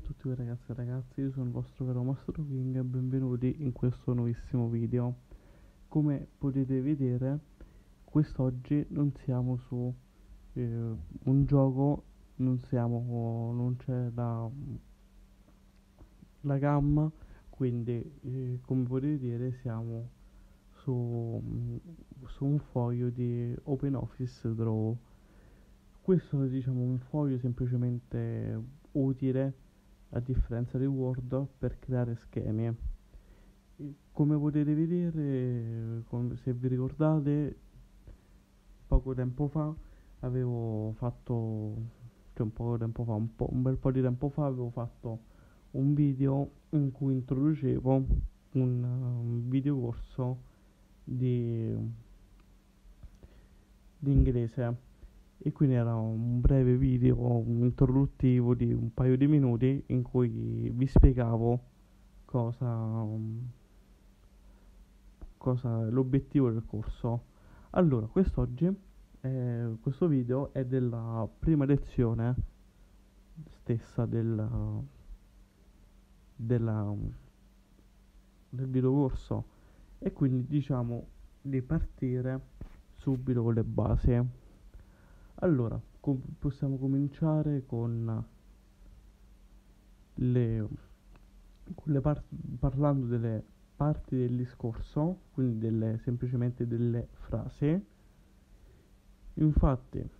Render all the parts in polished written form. a tutti voi ragazzi e ragazzi, io sono il vostro vero Master King e benvenuti in questo nuovissimo video. Come potete vedere, quest'oggi non siamo su un gioco, non c'è la gamma, quindi come potete vedere siamo su un foglio di Open Office Draw. Questo è, diciamo, un foglio semplicemente utile, a differenza di Word, per creare schemi. Come potete vedere, se vi ricordate, poco tempo fa avevo fatto, un bel po' di tempo fa avevo fatto un video in cui introducevo un videocorso di inglese, e quindi era un breve video introduttivo di un paio di minuti in cui vi spiegavo cosa l'obiettivo del corso. Allora, quest'oggi questo video è della prima lezione stessa del videocorso, e quindi diciamo di partire subito con le basi. Allora, possiamo cominciare parlando delle parti del discorso, quindi semplicemente delle frasi. Infatti,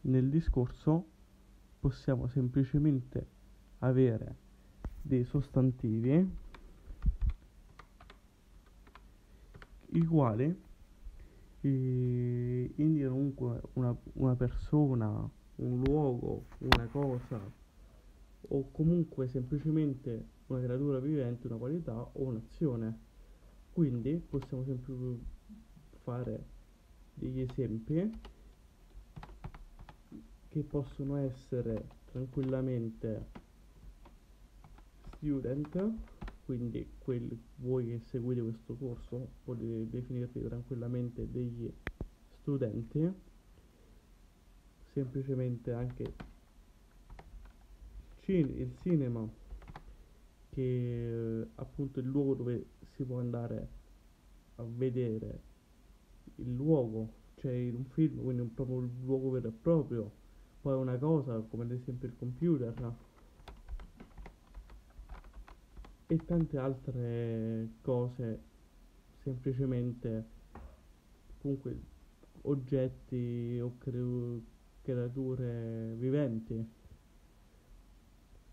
nel discorso possiamo semplicemente avere dei sostantivi, i quali indica comunque una persona, un luogo, una cosa, o comunque semplicemente una creatura vivente, una qualità o un'azione. Quindi possiamo sempre fare degli esempi che possono essere tranquillamente student, quindi voi che seguite questo corso potete definirvi tranquillamente degli studenti, semplicemente anche il cinema, che appunto è il luogo dove si può andare a vedere il luogo, cioè in un film, quindi un proprio luogo vero e proprio. Poi una cosa, come ad esempio il computer, e tante altre cose, semplicemente comunque oggetti o creature viventi.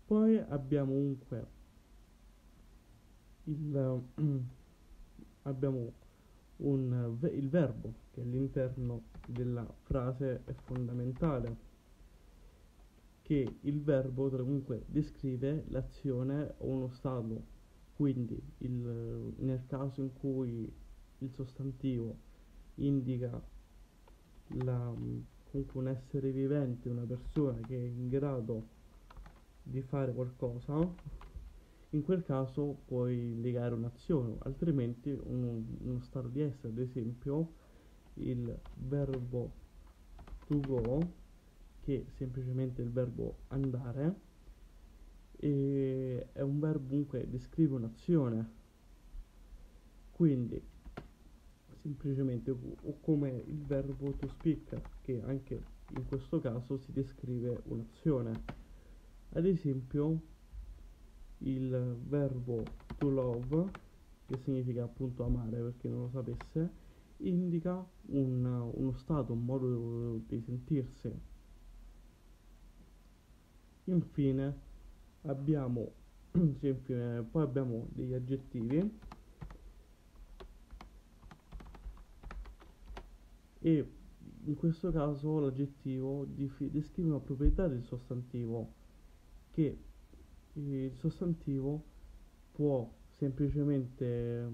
Poi abbiamo comunque il verbo, che all'interno della frase è fondamentale, che il verbo comunque descrive l'azione o uno stato. Quindi nel caso in cui il sostantivo indica comunque un essere vivente, una persona che è in grado di fare qualcosa, in quel caso puoi indicare un'azione, altrimenti uno stato di essere. Ad esempio il verbo to go, che è semplicemente il verbo andare, e è un verbo comunque descrive un'azione. Quindi semplicemente, o come il verbo to speak, che anche in questo caso si descrive un'azione. Ad esempio il verbo to love, che significa appunto amare, per chi non lo sapesse, indica uno stato, un modo di sentirsi. Infine abbiamo degli aggettivi, e in questo caso l'aggettivo descrive una proprietà del sostantivo, che il sostantivo può semplicemente,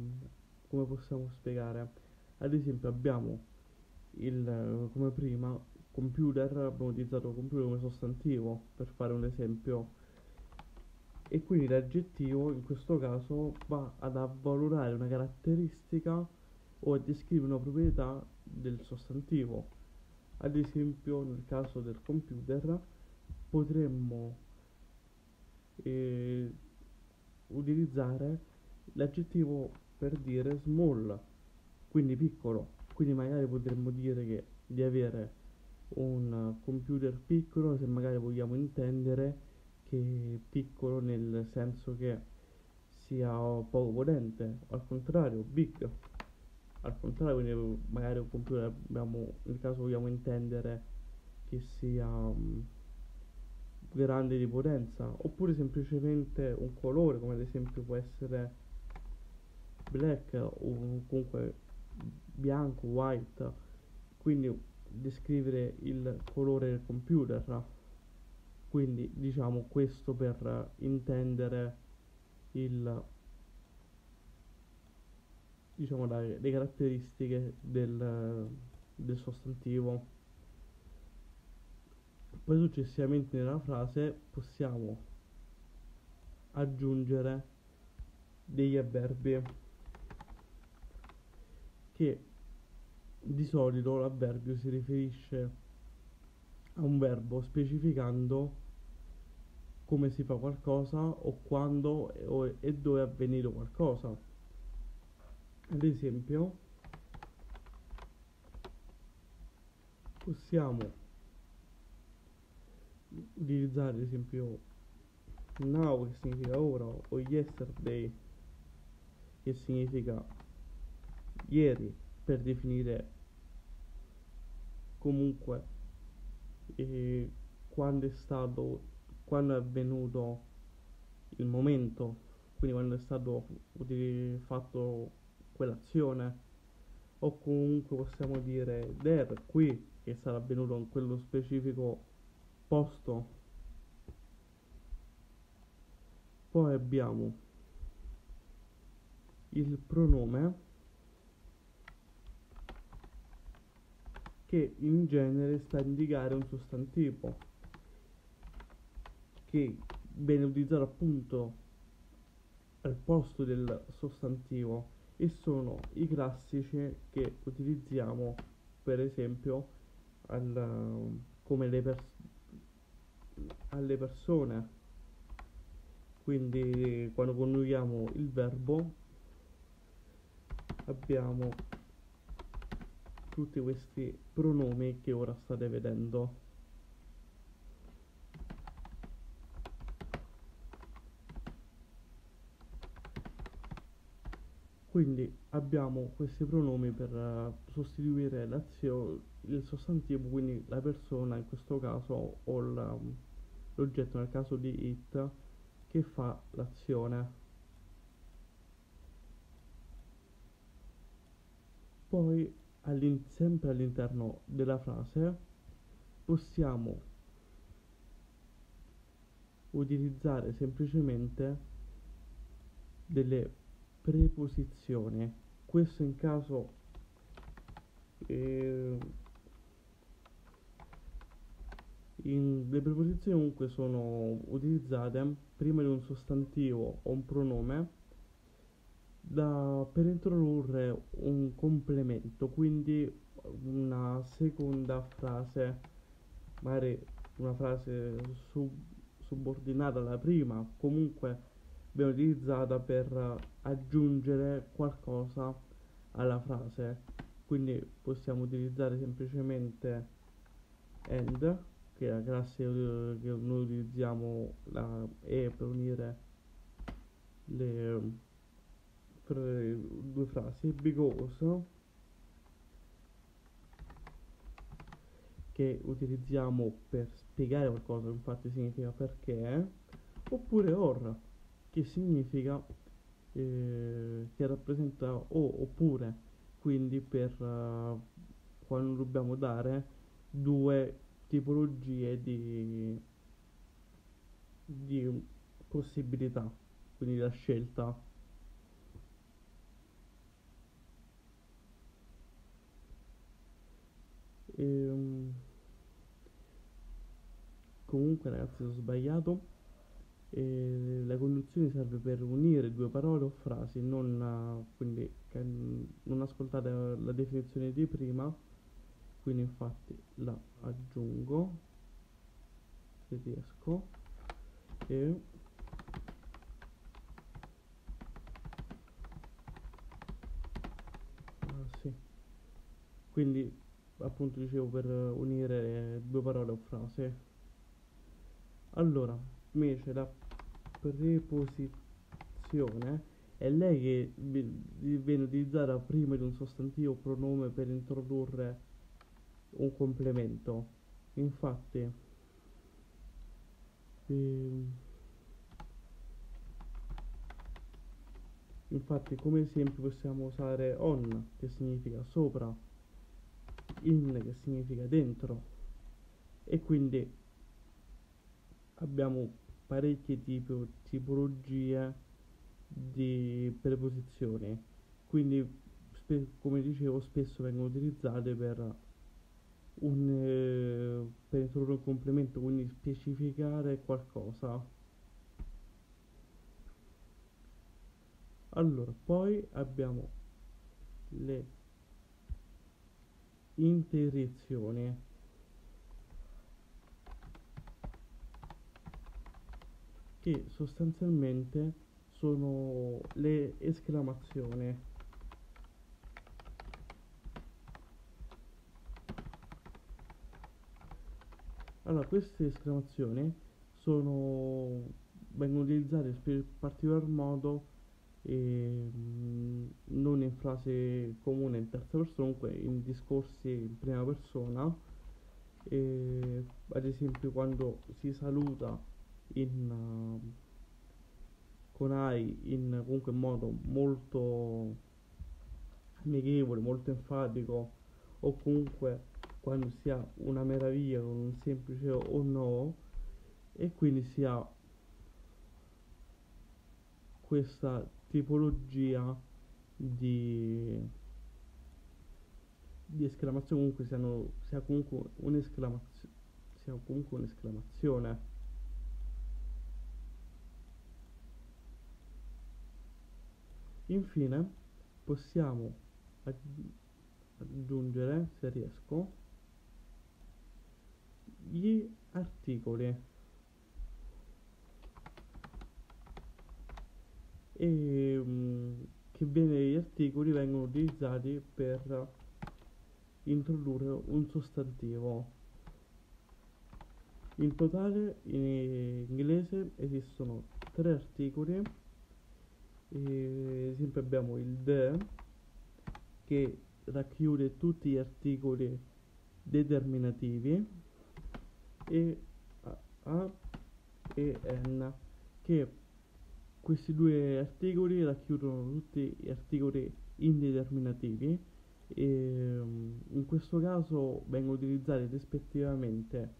come possiamo spiegare, ad esempio abbiamo come prima computer, abbiamo utilizzato computer come sostantivo per fare un esempio, e quindi l'aggettivo in questo caso va ad avvalorare una caratteristica o a descrivere una proprietà del sostantivo. Ad esempio nel caso del computer potremmo utilizzare l'aggettivo per dire small, quindi piccolo. Quindi magari potremmo dire che di avere un computer piccolo, se magari vogliamo intendere che piccolo nel senso che sia poco potente, al contrario big, al contrario, quindi magari un computer abbiamo, nel caso vogliamo intendere che sia grande di potenza, oppure semplicemente un colore, come ad esempio può essere black o comunque bianco, white, quindi descrivere il colore del computer. Quindi diciamo questo per intendere il, diciamo, le caratteristiche del sostantivo. Poi successivamente nella frase possiamo aggiungere degli avverbi, che di solito l'avverbio si riferisce a un verbo specificando come si fa qualcosa o quando e dove è avvenuto qualcosa. Ad esempio possiamo utilizzare ad esempio now, che significa ora, o yesterday, che significa ieri, per definire comunque quando è avvenuto il momento, quindi quando è stato fatto quell'azione. O comunque possiamo dire there, qui, che sarà avvenuto in quello specifico posto. Poi abbiamo il pronome, che in genere sta a indicare un sostantivo, che viene utilizzato appunto al posto del sostantivo, e sono i classici che utilizziamo per esempio come le alle persone. Quindi quando coniughiamo il verbo abbiamo tutti questi pronomi che ora state vedendo. Quindi abbiamo questi pronomi per sostituire il sostantivo, quindi la persona in questo caso, o l'oggetto nel caso di it, che fa l'azione. Poi sempre all'interno della frase possiamo utilizzare semplicemente delle preposizioni. Questo in caso le preposizioni comunque sono utilizzate prima di un sostantivo o un pronome per introdurre un complemento, quindi una seconda frase, magari una frase subordinata alla prima, comunque viene utilizzata per aggiungere qualcosa alla frase. Quindi possiamo utilizzare semplicemente and, che è la classe che noi utilizziamo, la e per unire le due frasi, because, che utilizziamo per spiegare qualcosa, infatti significa perché, oppure or, che significa che rappresenta o, oppure, quindi per quando dobbiamo dare due tipologie di possibilità, quindi la scelta. Comunque ragazzi, ho sbagliato, la congiunzione serve per unire due parole o frasi, quindi non ascoltate la definizione di prima, quindi infatti la aggiungo se riesco, e quindi appunto dicevo, per unire due parole o frase. Allora invece la preposizione è lei che viene utilizzata prima di un sostantivo o pronome per introdurre un complemento. Infatti come esempio possiamo usare on, che significa sopra, in, che significa dentro, e quindi abbiamo parecchie tipologie di preposizioni, quindi come dicevo spesso vengono utilizzate per introdurre un complemento, quindi specificare qualcosa. Allora poi abbiamo le interiezioni. Che sostanzialmente sono le esclamazioni, allora queste esclamazioni vengono utilizzate in particolar modo non in frase comune in terza persona, comunque in discorsi in prima persona, ad esempio quando si saluta con I in comunque modo molto amichevole, molto enfatico, o comunque quando si ha una meraviglia con un semplice o no, e quindi si ha questa tipologia di esclamazione, comunque si ha comunque un'esclamazione. Infine possiamo aggiungere, se riesco, gli articoli, gli articoli vengono utilizzati per introdurre un sostantivo. In totale in inglese esistono 3 articoli. Ad esempio abbiamo il the, che racchiude tutti gli articoli determinativi, e a e n, che questi due articoli racchiudono tutti gli articoli indeterminativi, e in questo caso vengono utilizzati rispettivamente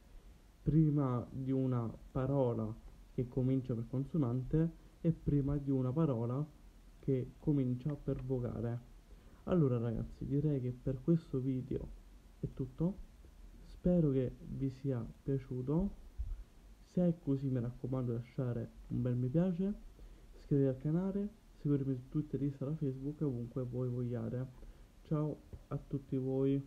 prima di una parola che comincia per consonante e prima di una parola che comincia per vocale. Allora ragazzi, direi che per questo video è tutto, spero che vi sia piaciuto. Se è così, mi raccomando, lasciare un bel mi piace, iscrivetevi al canale, seguirmi su Twitter, Instagram, Facebook, ovunque voi vogliate. Ciao a tutti voi.